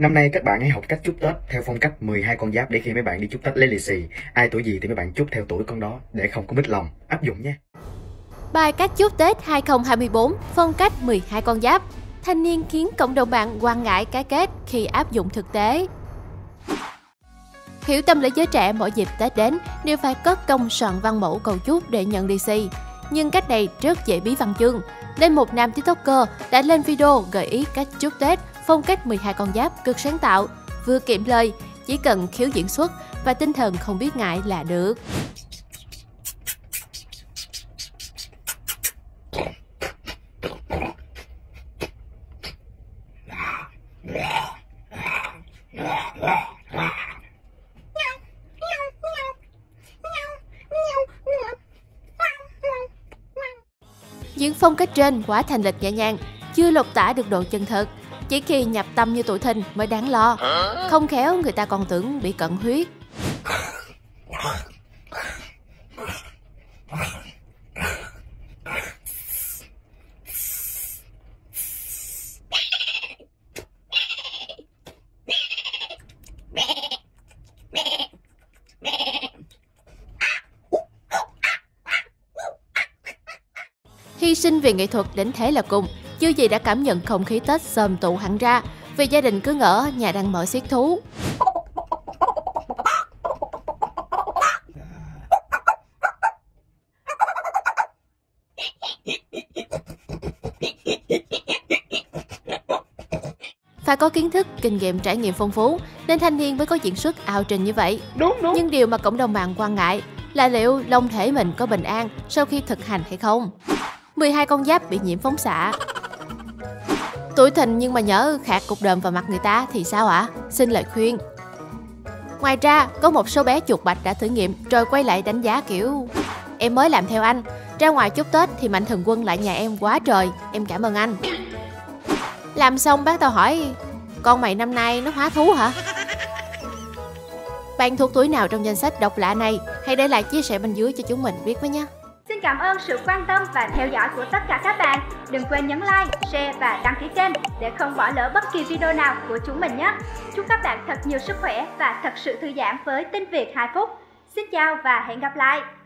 Năm nay các bạn hãy học cách chúc Tết theo phong cách 12 con giáp để khi mấy bạn đi chúc Tết lấy lì xì, ai tuổi gì thì mấy bạn chúc theo tuổi con đó để không có mít lòng, áp dụng nha. Bài cách chúc Tết 2024, phong cách 12 con giáp. Thanh niên khiến cộng đồng mạng quan ngại cái kết khi áp dụng thực tế. Hiểu tâm lý giới trẻ mỗi dịp Tết đến đều phải cất công soạn văn mẫu cầu chúc để nhận lì xì. Nhưng cách này rất dễ bí văn chương. Nên một nam TikToker đã lên video gợi ý cách chúc Tết phong cách 12 con giáp cực sáng tạo, vừa kiệm lời, chỉ cần khiếu diễn xuất và tinh thần không biết ngại là được. Những phong cách trên quá thành lịch nhẹ nhàng, chưa lột tả được độ chân thật. Chỉ khi nhập tâm như tuổi thìn mới đáng lo. Không khéo người ta còn tưởng bị cận huyết. Hy sinh vì nghệ thuật đến thế là cùng, chưa gì đã cảm nhận không khí Tết sầm tụ hẳn ra, vì gia đình cứ ngỡ nhà đang mở xiếc thú. Phải có kiến thức, kinh nghiệm trải nghiệm phong phú, nên thanh niên mới có diễn xuất ao trình như vậy. Đúng. Nhưng điều mà cộng đồng mạng quan ngại là liệu long thể mình có bình an sau khi thực hành hay không. 12 con giáp bị nhiễm phóng xạ. Tuổi thìn nhưng mà nhớ khạc cục đờm vào mặt người ta thì sao ạ? Xin lời khuyên. Ngoài ra, có một số bé chuột bạch đã thử nghiệm rồi quay lại đánh giá kiểu em mới làm theo anh, ra ngoài chúc Tết thì Mạnh Thường Quân lại nhà em quá trời, em cảm ơn anh. Làm xong bác tao hỏi, con mày năm nay nó hóa thú hả? Bạn thuộc tuổi nào trong danh sách độc lạ này? Hãy để lại chia sẻ bên dưới cho chúng mình biết với nhé. Xin cảm ơn sự quan tâm và theo dõi của tất cả các bạn. Đừng quên nhấn like, share và đăng ký kênh để không bỏ lỡ bất kỳ video nào của chúng mình nhé. Chúc các bạn thật nhiều sức khỏe và thật sự thư giãn với Tin Việt 2 Phút. Xin chào và hẹn gặp lại.